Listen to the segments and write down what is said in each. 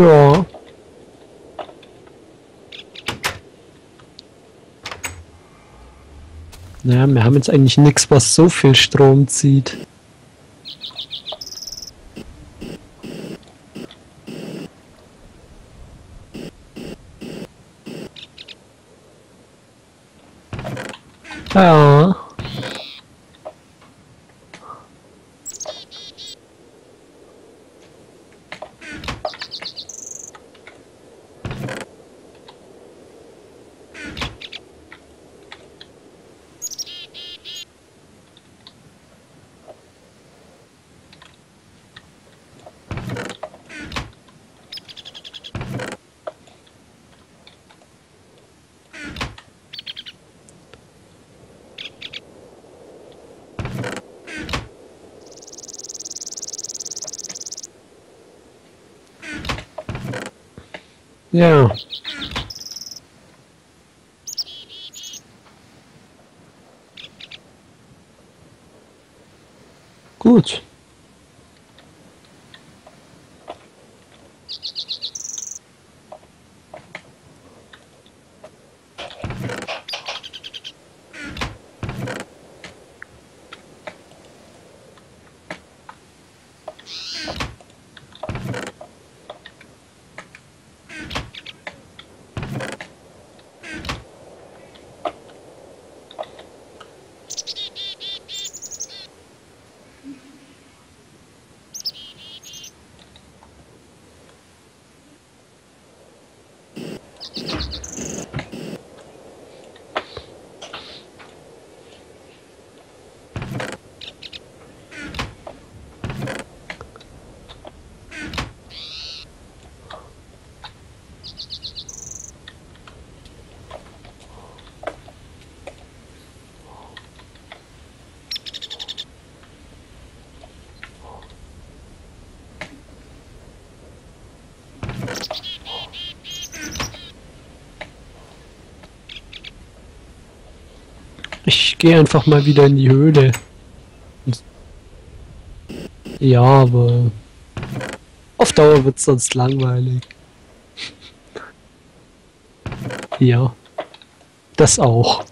Ja. Naja, wir haben jetzt eigentlich nichts, was so viel Strom zieht. Ja. Ja. Gut. Ich gehe einfach mal wieder in die Höhle. Ja, aber auf Dauer wird es sonst langweilig. Ja, das auch.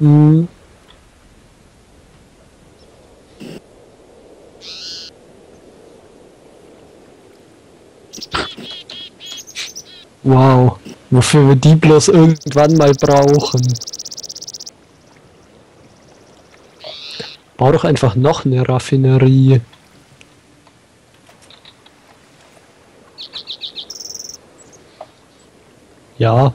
Mhm. Wow, wofür wir die bloß irgendwann mal brauchen. Bau doch einfach noch eine Raffinerie. Ja.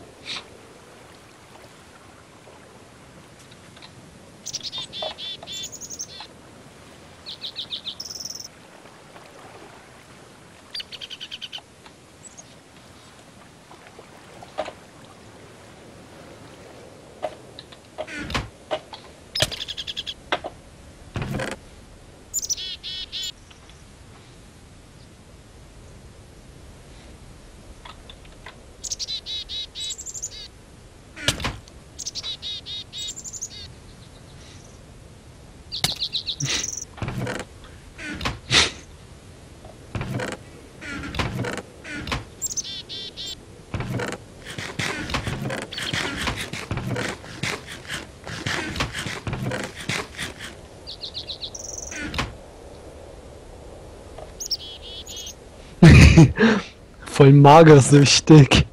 Voll magersüchtig.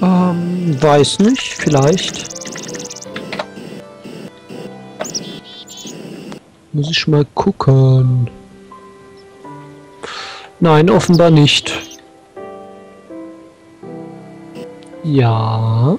Weiß nicht, vielleicht. Muss ich mal gucken. Nein, offenbar nicht. Ja.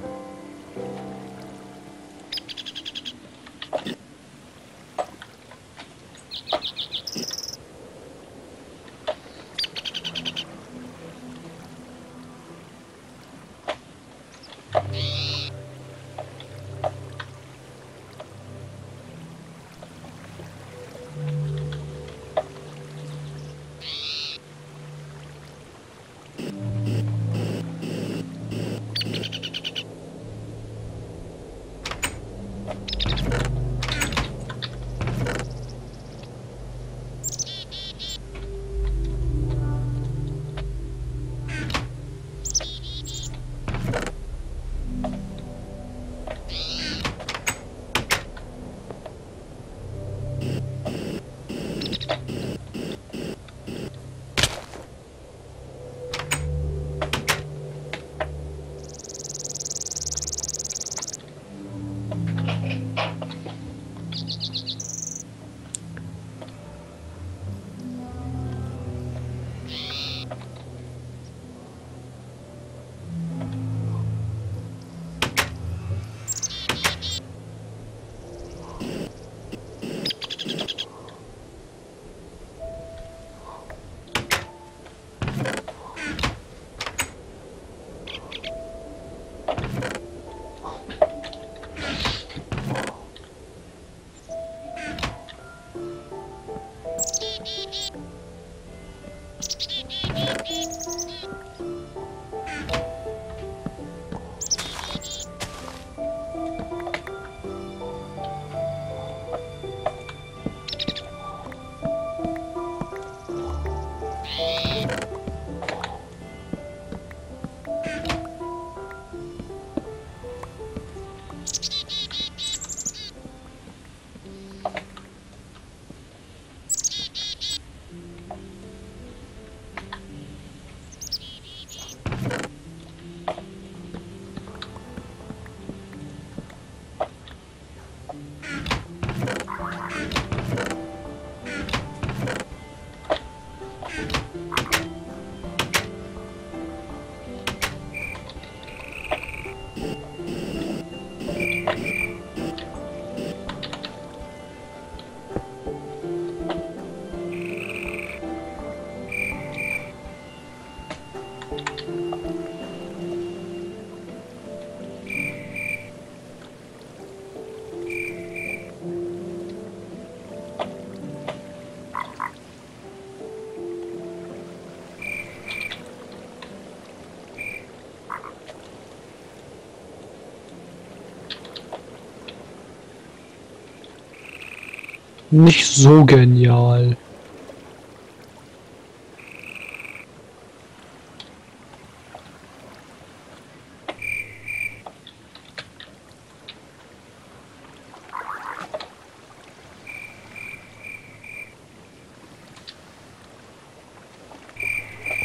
Nicht so genial.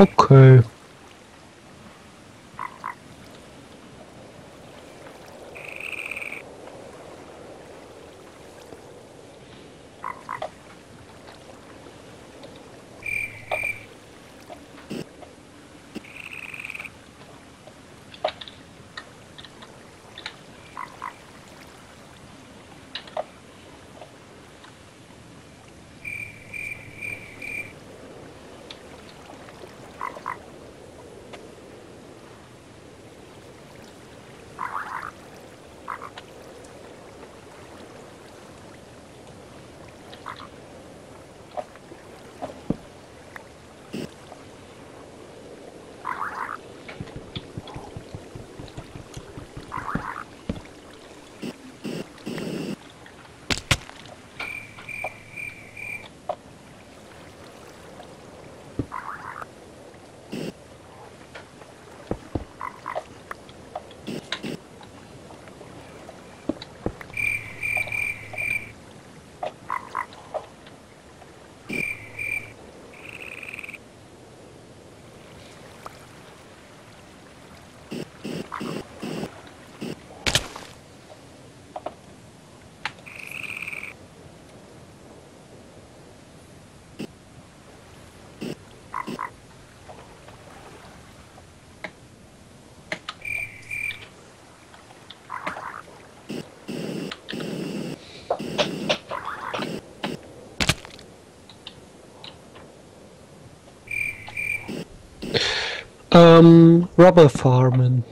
Okay. Rubber farming.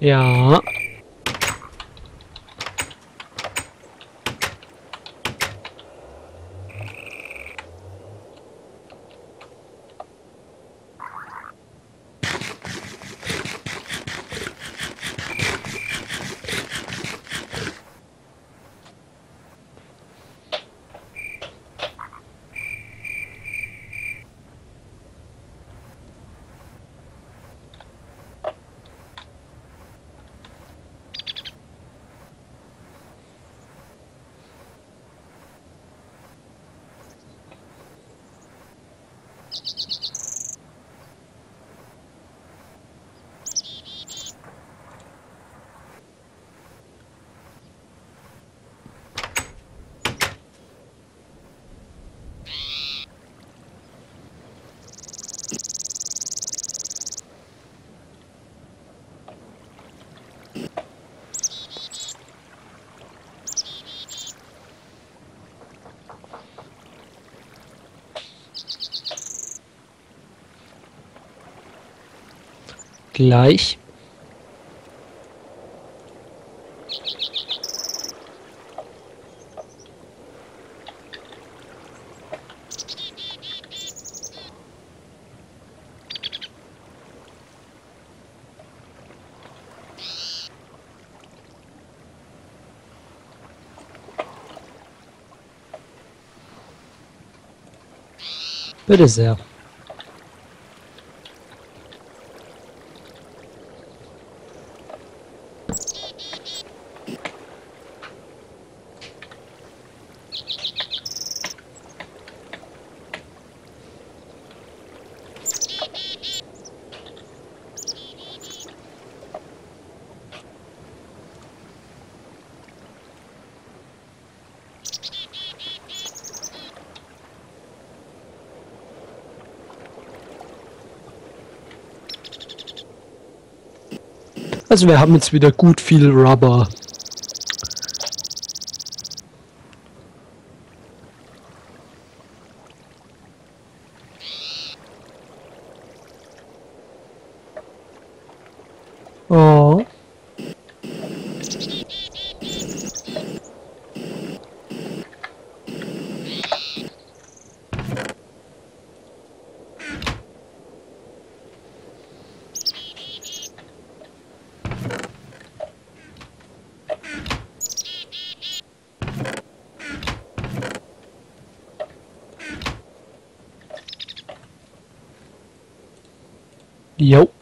Ja. Gleich. Bitte sehr. Also wir haben jetzt wieder gut viel Rubber. Oh. Yep.